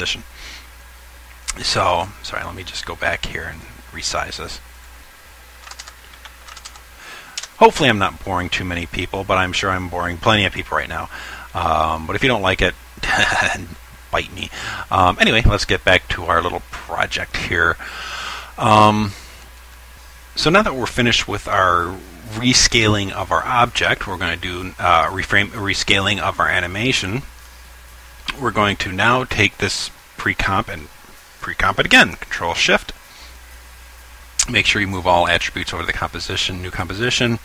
position. So, sorry, let me just go back here and resize this. Hopefully I'm not boring too many people, but I'm sure I'm boring plenty of people right now. But if you don't like it, bite me. Anyway, let's get back to our little project here. So now that we're finished with our rescaling of our object, we're going to do rescaling of our animation. We're going to now take this pre-comp and pre-comp it again. Control-Shift. Make sure you move all attributes over to the composition, new composition.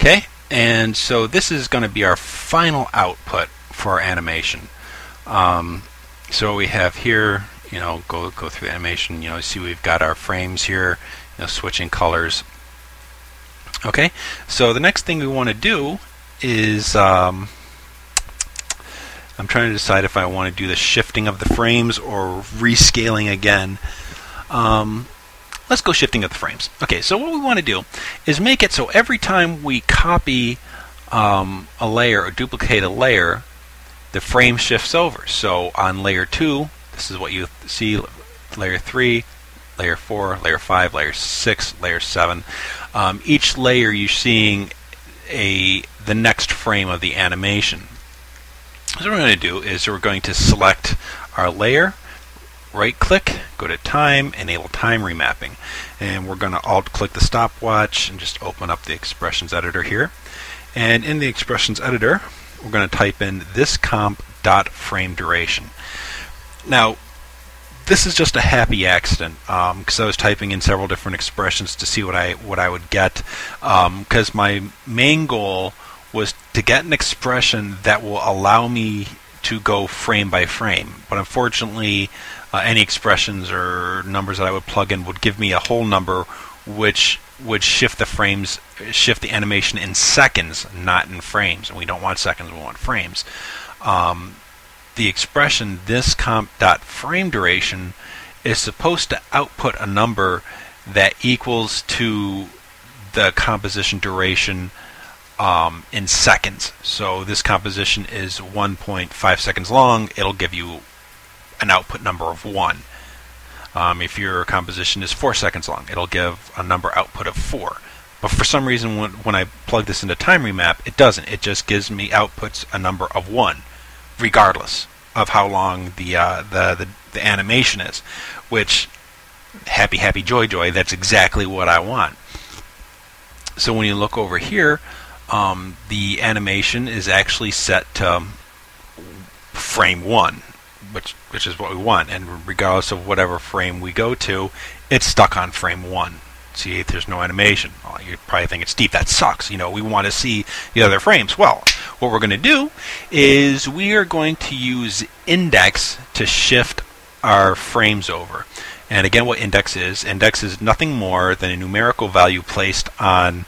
Okay, and so this is going to be our final output for our animation. So we have here, you know, go through the animation, you know, see we've got our frames here, you know, switching colors. Okay, so the next thing we want to do is, I'm trying to decide if I want to do the shifting of the frames or rescaling again. Let's go shifting of the frames. Okay, so what we want to do is make it so every time we copy a layer or duplicate a layer, the frame shifts over. So on layer 2, this is what you see, layer 3, layer 4, layer 5, layer 6, layer 7. Each layer you're seeing the next frame of the animation. So what we're going to do is we're going to select our layer, right-click, go to Time, enable Time Remapping. And we're going to alt-click the stopwatch and just open up the Expressions Editor here. And in the Expressions Editor, we're going to type in this comp.frameDuration. Now, this is just a happy accident because I was typing in several different expressions to see what I would get, because my main goal was to get an expression that will allow me to go frame by frame. But unfortunately, any expressions or numbers that I would plug in would give me a whole number, which would shift the frames, shift the animation in seconds, not in frames. And we don't want seconds; we want frames. The expression this comp.frameDuration is supposed to output a number that equals to the composition duration in seconds. So this composition is 1.5 seconds long. It'll give you an output number of 1. If your composition is 4 seconds long, it'll give a number output of 4. But for some reason, when I plug this into Time Remap, it doesn't. It just gives me outputs a number of 1. Regardless of how long the animation is, which happy joy, that's exactly what I want. So when you look over here, the animation is actually set to frame 1, which is what we want, and regardless of whatever frame we go to, it's stuck on frame 1. See, if there's no animation, well, you probably think, it's Steve, that sucks, you know, we want to see the other frames. Well, what we're going to do is we are going to use index to shift our frames over. And again, what index is nothing more than a numerical value placed on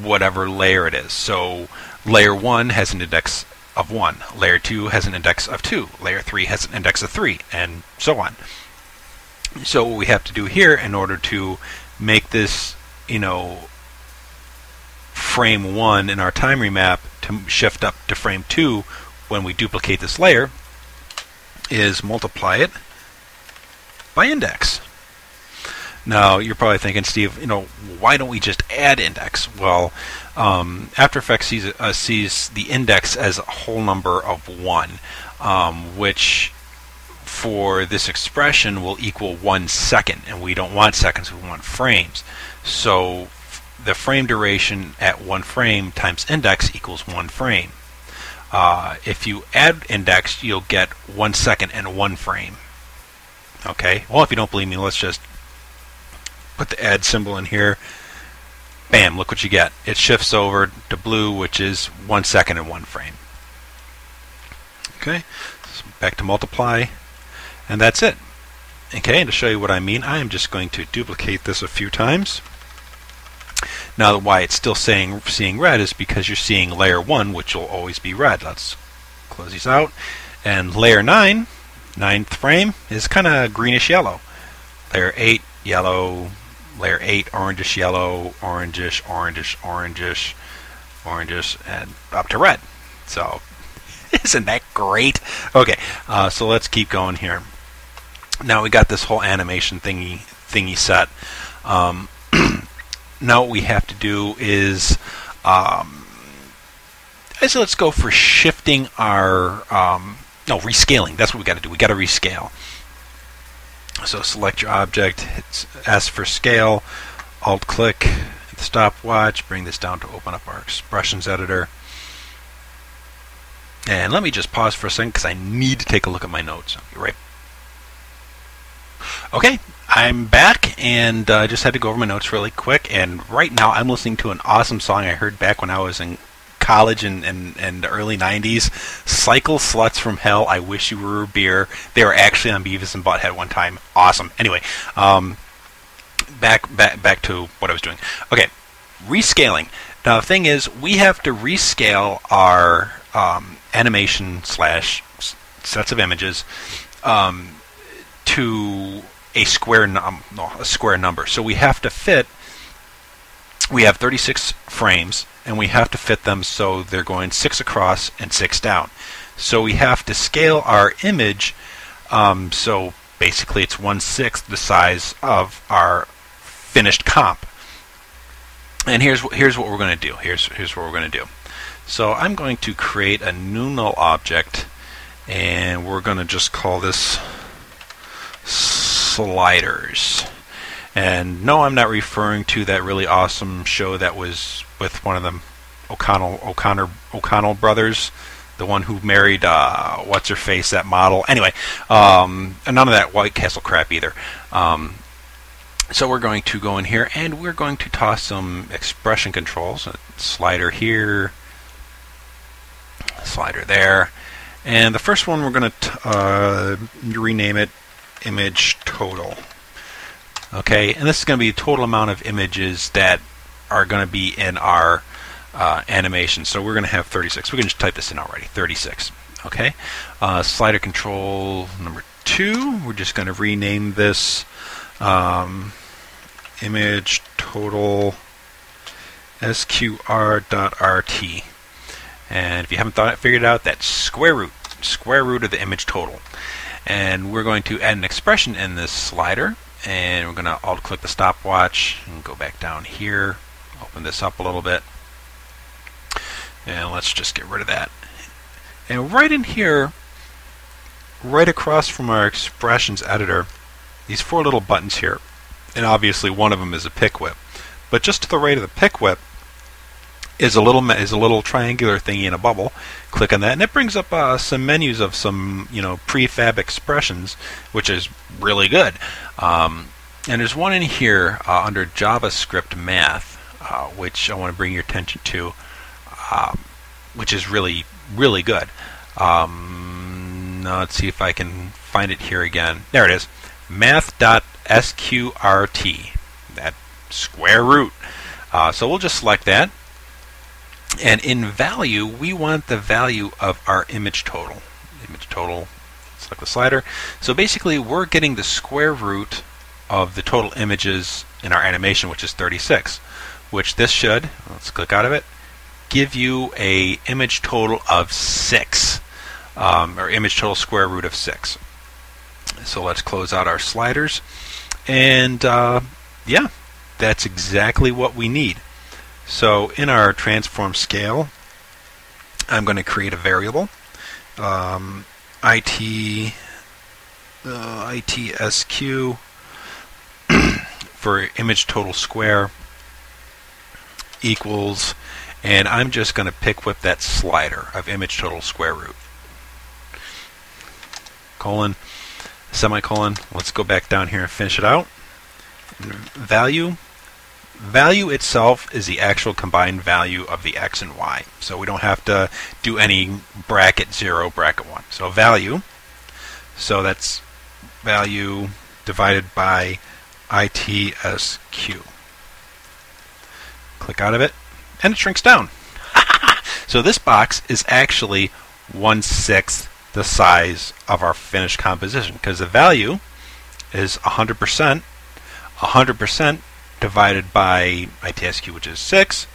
whatever layer it is. So layer 1 has an index of 1, layer 2 has an index of 2, layer 3 has an index of 3, and so on. So what we have to do here in order to make this, you know, frame 1 in our time remap to shift up to frame 2 when we duplicate this layer, is multiply it by index. Now you're probably thinking, Steve, you know, why don't we just add index? Well, After Effects sees the index as a whole number of 1, which for this expression will equal 1 second, and we don't want seconds, we want frames. So the frame duration at 1 frame times index equals 1 frame. If you add index, you'll get 1 second and 1 frame. Okay, well, if you don't believe me, let's just put the add symbol in here. Bam, look what you get. It shifts over to blue, which is 1 second and 1 frame. Okay, so back to multiply. And that's it. Okay, and to show you what I mean, I am just going to duplicate this a few times. Now, why it's still saying seeing red is because you're seeing layer 1, which will always be red. Let's close these out. And layer 9, 9th frame, is kind of greenish yellow. Layer 8, yellow. Layer 8, orangish yellow. Orangish, orangish, orangish, orangish, and up to red. So Isn't that great? Okay, so let's keep going here. Now we got this whole animation thingy set. Now what we have to do is, so let's go for shifting our, no, rescaling. That's what we got to do. We got to rescale. So select your object, hit S for scale, Alt click, hit the stopwatch, bring this down to open up our expressions editor. And let me just pause for a second because I need to take a look at my notes. I'll be right back. Okay, I'm back, and I just had to go over my notes really quick, and right now I'm listening to an awesome song I heard back when I was in college in the early 90s, Cycle Sluts from Hell, I Wish You Were a Beer. They were actually on Beavis and Butthead one time. Awesome. Anyway, back to what I was doing. Okay, rescaling. Now the thing is, we have to rescale our animation slash sets of images to a square number. So we have to fit, we have 36 frames, and we have to fit them so they're going 6 across and 6 down. So we have to scale our image, so basically it's 1/6 the size of our finished comp. And here's what we're going to do. Here's what we're going to do. So I'm going to create a new null object, and we're going to just call this sliders. And no, I'm not referring to that really awesome show that was with one of the O'Connell brothers, the one who married what's her face, that model. Anyway, and none of that White Castle crap either. So we're going to go in here and we're going to toss some expression controls. A slider here, a slider there, and the first one we're going to rename it image total. Okay, and this is going to be the total amount of images that are going to be in our animation. So we're going to have 36. We can just type this in already. 36. Okay, slider control number 2. We're just going to rename this image total sqr.rt. And if you haven't figured it out, that's square root of the image total. And we're going to add an expression in this slider, and we're going to alt click the stopwatch and go back down here, open this up a little bit, and let's just get rid of that. And right in here, right across from our expressions editor, these 4 little buttons here, and obviously one of them is a pick whip, but just to the right of the pick whip is a little triangular thingy in a bubble. Click on that, and it brings up some menus of some, you know, prefab expressions, which is really good. And there's one in here under JavaScript math, which I want to bring your attention to, which is really, really good. Now let's see if I can find it here again. There it is, math.sqrt, that square root. So we'll just select that. And in value, we want the value of our image total. Image total, select the slider. So basically, we're getting the square root of the total images in our animation, which is 36. Which this should, let's click out of it, give you a image total of 6, or image total square root of 6. So let's close out our sliders, and yeah, that's exactly what we need. So in our transform scale, I'm going to create a variable, ITSQ for image total square equals, and I'm just going to pick whip that slider of image total square root, colon, semicolon. Let's go back down here and finish it out. Value. Value itself is the actual combined value of the x and y. So we don't have to do any bracket 0, bracket 1. So value, so that's value divided by ITSQ. Click out of it, and it shrinks down. So this box is actually 1/6 the size of our finished composition, because the value is 100%, 100%, divided by ITSQ, which is 6,